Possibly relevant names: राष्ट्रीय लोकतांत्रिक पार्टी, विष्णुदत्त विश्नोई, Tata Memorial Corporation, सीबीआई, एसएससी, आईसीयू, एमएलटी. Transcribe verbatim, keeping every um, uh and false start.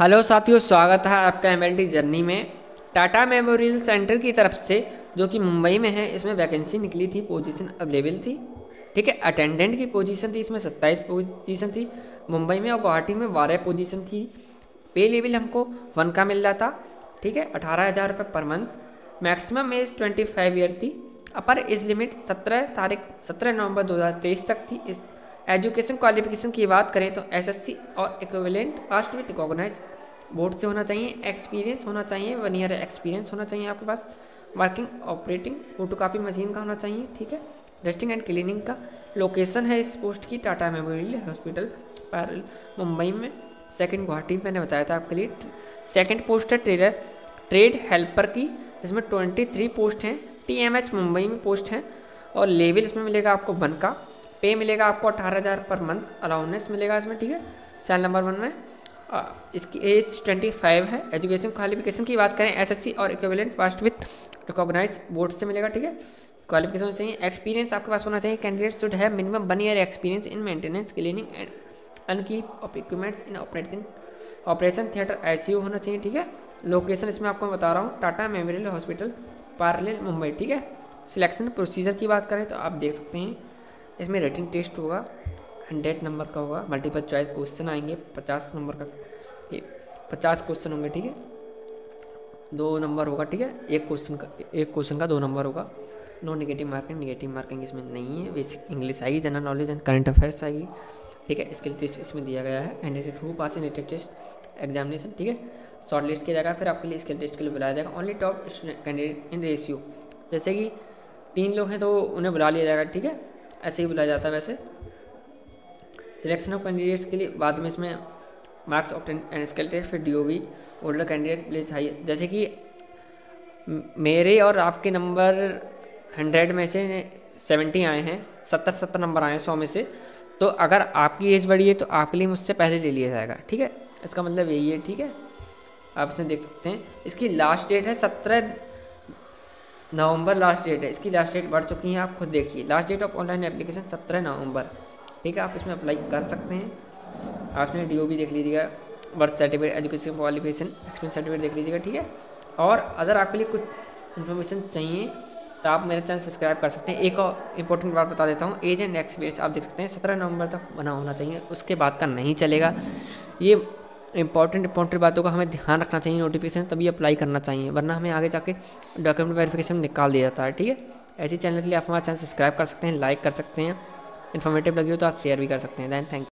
Hello साथियों, स्वागत है आपका एमएलटी जर्नी में। टाटा मेमोरियल सेंटर की तरफ से, जो कि मुंबई में है, इसमें वैकेंसी निकली थी, पोजीशन अवेलेबल थी। ठीक है, अटेंडेंट की पोजीशन थी, इसमें सत्ताईस पोजीशन थी मुंबई में, और गुवाहाटी में बारह पोजीशन थी। पे लेवल हमको वन का मिल रहा था। ठीक है, अठारह हज़ार रुपये per month. Maximum age twenty five year थी। अपर एज लिमिट सत्रह तारीख सत्रह नवंबर दो हज़ार तेईस तक थी। इस एजुकेशन क्वालिफिकेशन की बात करें तो एसएससी और equivalent passed with recognise board से होना चाहिए। एक्सपीरियंस होना चाहिए, वन ईयर एक्सपीरियंस होना चाहिए आपके पास। वर्किंग ऑपरेटिंग फोटोकॉपी मशीन का होना चाहिए। ठीक है, डस्टिंग एंड क्लीनिंग का। लोकेशन है इस पोस्ट की टाटा मेमोरियल हॉस्पिटल पैरल मुंबई में, सेकंड गुवाहाटी मैंने बताया था आपके लिए। सेकंड पोस्ट है ट्रेडर ट्रेड हेल्पर की, इसमें ट्वेंटी थ्री पोस्ट हैं। टी एम एच मुंबई में पोस्ट हैं, और लेवल इसमें मिलेगा आपको वन का। पे मिलेगा आपको अठारह हज़ार पर मंथ, अलाउंस मिलेगा इसमें। ठीक है, सेल नंबर वन में। आ, इसकी एज पच्चीस है। एजुकेशन क्वालिफिकेशन की बात करें, एसएससी और equivalent passed with recognise board से मिलेगा। ठीक है, क्वालिफिकेशन होना चाहिए। एक्सपीरियंस आपके पास होना चाहिए। कैंडिडेट शुड है minimum one year experience in maintenance, cleaning and upkeep of equipments in operating operation theatre, आईसीयू होना चाहिए। ठीक है, लोकेशन इसमें आपको बता रहा हूँ, टाटा मेमोरियल हॉस्पिटल पारलेल मुंबई। ठीक है, सिलेक्शन प्रोसीजर की बात करें तो आप देख सकते हैं, इसमें रेटिंग टेस्ट होगा, हंड्रेड नंबर का होगा। मल्टीपल चॉइस क्वेश्चन आएंगे, पचास नंबर का, पचास क्वेश्चन होंगे। ठीक है, दो नंबर होगा। ठीक है, एक क्वेश्चन का एक क्वेश्चन का दो नंबर होगा। No negative marking, negative marking इसमें नहीं है। बेसिक इंग्लिश आएगी, general knowledge and current affairs आएगी। ठीक है, स्किल टेस्ट इसमें दिया गया है, candidate who pass in written test examination. ठीक है, शॉर्ट लिस्ट किया जाएगा, फिर आपके लिए स्किल टेस्ट के लिए बुलाया जाएगा। Only top candidate in ratio, जैसे कि तीन लोग हैं तो उन्हें बुला लिया जाएगा। ठीक है, ऐसे ही बुलाया जाता है। वैसे सिलेक्शन ऑफ कैंडिडेट्स के लिए बाद में इसमें marks obtain and skill test, फिर DOB older candidate place high. जैसे कि मेरे और आपके नंबर हंड्रेड में से सेवेंटी आए हैं, सत्तर सत्तर नंबर आए हैं सौ में से, तो अगर आपकी एज बड़ी है तो आपके लिए मुझसे पहले ले लिया जाएगा। ठीक है, इसका मतलब यही है। ठीक है, आप इसमें देख सकते हैं, इसकी लास्ट डेट है सत्रह नवंबर लास्ट डेट है। इसकी लास्ट डेट बढ़ चुकी है, आप खुद देखिए। Last date of online application सत्रह नवंबर। ठीक है, आप इसमें अप्लाई कर सकते हैं। आपने डी ओ बी देख लीजिएगा, birth certificate, education qualification, experience certificate देख लीजिएगा। ठीक है, और अगर आपके लिए कुछ इन्फॉर्मेशन चाहिए तो आप मेरे चैनल सब्सक्राइब कर सकते हैं। एक और इंपॉर्टेंट बात बता देता हूँ, एज एंड एक्सपीरियंस आप देख सकते हैं सत्रह नवंबर तक बना होना चाहिए, उसके बाद का नहीं चलेगा। ये इंपॉर्टेंट इंपॉर्टेंट बातों का हमें ध्यान रखना चाहिए। नोटिफिकेशन तभी अप्लाई करना चाहिए, वरना हमें आगे जाके डॉक्यूमेंट वेरिफिकेशन निकाल दिया जाता है। ठीक है, ऐसे चैनल के लिए आप हमारा चैनल सब्सक्राइब कर सकते हैं, लाइक कर सकते हैं। इन्फॉर्मेटिव लगी हो तो आप शेयर भी कर सकते हैं। Then thank